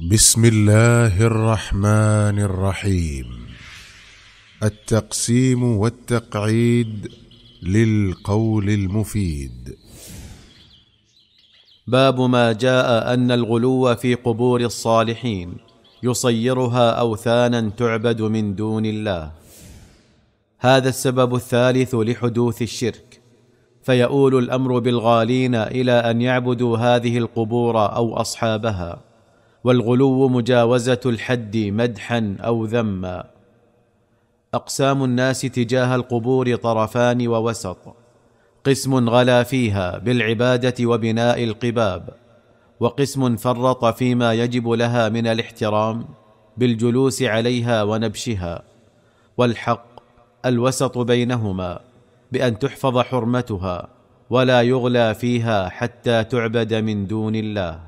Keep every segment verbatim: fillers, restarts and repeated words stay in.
بسم الله الرحمن الرحيم. التقسيم والتقعيد للقول المفيد. باب ما جاء أن الغلو في قبور الصالحين يصيرها أوثانا تعبد من دون الله. هذا السبب الثالث لحدوث الشرك، فيؤول الأمر بالغالين إلى أن يعبدوا هذه القبور أو أصحابها، والغلو مجاوزة الحد مدحا أو ذما. أقسام الناس تجاه القبور طرفان ووسط: قسم غلا فيها بالعبادة وبناء القباب، وقسم فرط فيما يجب لها من الاحترام بالجلوس عليها ونبشها، والحق الوسط بينهما بأن تحفظ حرمتها ولا يغلى فيها حتى تعبد من دون الله.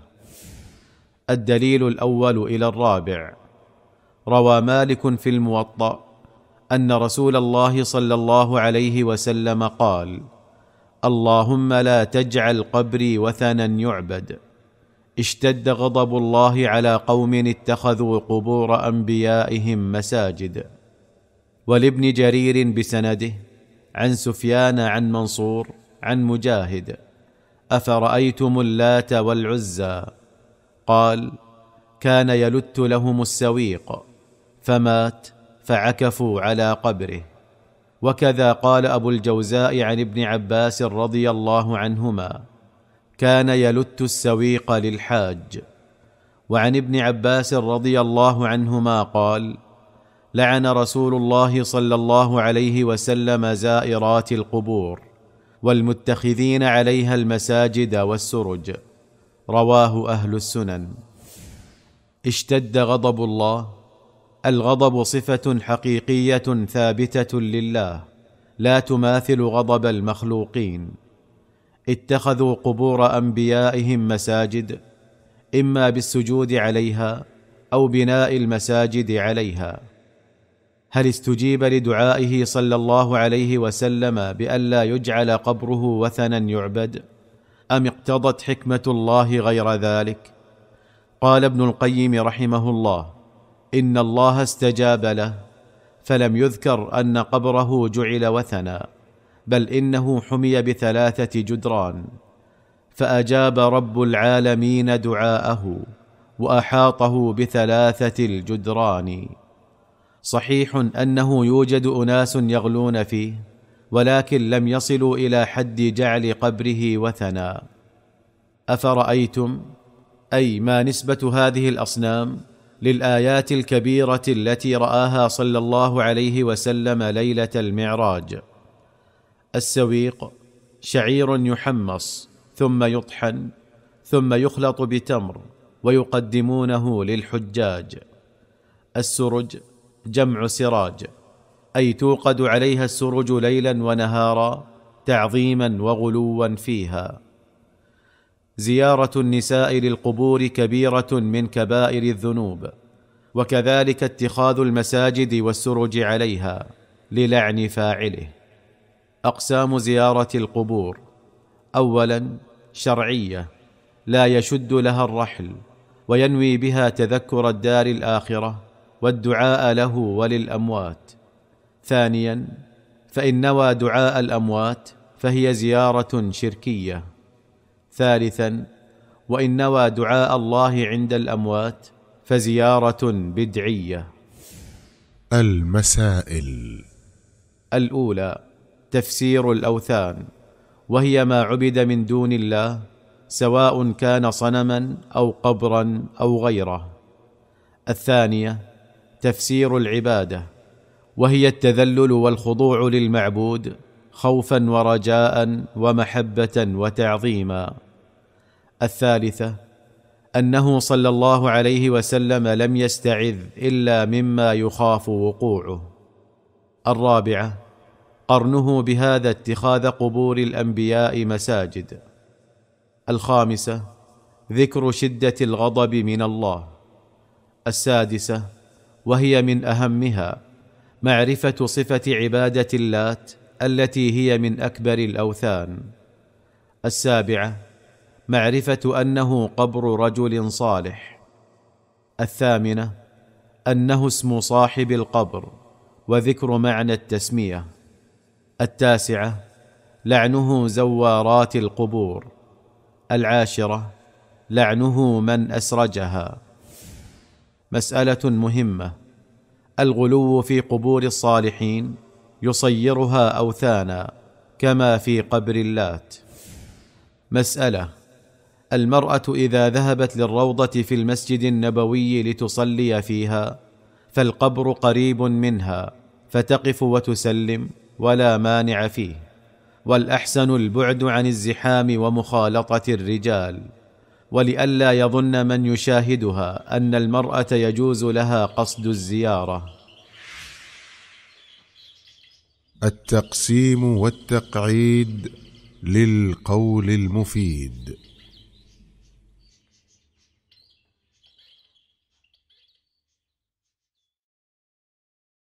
الدليل الأول إلى الرابع: روى مالك في الموطأ أن رسول الله صلى الله عليه وسلم قال: اللهم لا تجعل قبري وثنا يعبد. اشتد غضب الله على قوم اتخذوا قبور أنبيائهم مساجد. ولابن جرير بسنده عن سفيان عن منصور عن مجاهد: أفرأيتم اللات والعزى؟ قال: كان يلت لهم السويق فمات فعكفوا على قبره. وكذا قال أبو الجوزاء عن ابن عباس رضي الله عنهما: كان يلت السويق للحاج. وعن ابن عباس رضي الله عنهما قال: لعن رسول الله صلى الله عليه وسلم زائرات القبور والمتخذين عليها المساجد والسرج. رواه أهل السنن. اشتد غضب الله. الغضب صفة حقيقية ثابتة لله لا تماثل غضب المخلوقين. اتخذوا قبور أنبيائهم مساجد إما بالسجود عليها أو بناء المساجد عليها. هل استجيب لدعائه صلى الله عليه وسلم بأن لا يجعل قبره وثنا يعبد؟ أم اقتضت حكمة الله غير ذلك؟ قال ابن القيم رحمه الله: إن الله استجاب له، فلم يذكر أن قبره جعل وثنا، بل إنه حمي بثلاثة جدران، فأجاب رب العالمين دعاءه وأحاطه بثلاثة الجدران. صحيح أنه يوجد أناس يغلون فيه، ولكن لم يصلوا إلى حد جعل قبره وثنا. أفرأيتم، أي ما نسبة هذه الأصنام للآيات الكبيرة التي رآها صلى الله عليه وسلم ليلة المعراج. السويق شعير يحمص ثم يطحن ثم يخلط بتمر ويقدمونه للحجاج. السرج جمع سراج، أي توقد عليها السرج ليلا ونهارا تعظيما وغلوا فيها. زيارة النساء للقبور كبيرة من كبائر الذنوب، وكذلك اتخاذ المساجد والسرج عليها للعن فاعله. أقسام زيارة القبور: أولا شرعية، لا يشد لها الرحل، وينوي بها تذكر الدار الآخرة والدعاء له وللأموات. ثانيا، فإن نوى دعاء الأموات فهي زيارة شركية. ثالثا، وإن نوى دعاء الله عند الأموات فزيارة بدعية. المسائل: الأولى تفسير الأوثان، وهي ما عبد من دون الله سواء كان صنما أو قبرا أو غيره. الثانية تفسير العبادة، وهي التذلل والخضوع للمعبود خوفا ورجاء ومحبة وتعظيما. الثالثة أنه صلى الله عليه وسلم لم يستعذ إلا مما يخاف وقوعه. الرابعة قرنه بهذا اتخاذ قبور الأنبياء مساجد. الخامسة ذكر شدة الغضب من الله. السادسة وهي من أهمها معرفة صفة عبادة اللات التي هي من أكبر الأوثان. السابعة معرفة أنه قبر رجل صالح. الثامنة أنه اسم صاحب القبر وذكر معنى التسمية. التاسعة لعنه زوارات القبور. العاشرة لعنه من أسرجها. مسألة مهمة: الغلو في قبور الصالحين يصيرها أوثانا كما في قبر اللات. مسألة: المرأة إذا ذهبت للروضة في المسجد النبوي لتصلي فيها فالقبر قريب منها فتقف وتسلم ولا مانع فيه، والأحسن البعد عن الزحام ومخالطة الرجال، ولئلا يظن من يشاهدها أن المرأة يجوز لها قصد الزيارة. التقسيم والتقعيد للقول المفيد.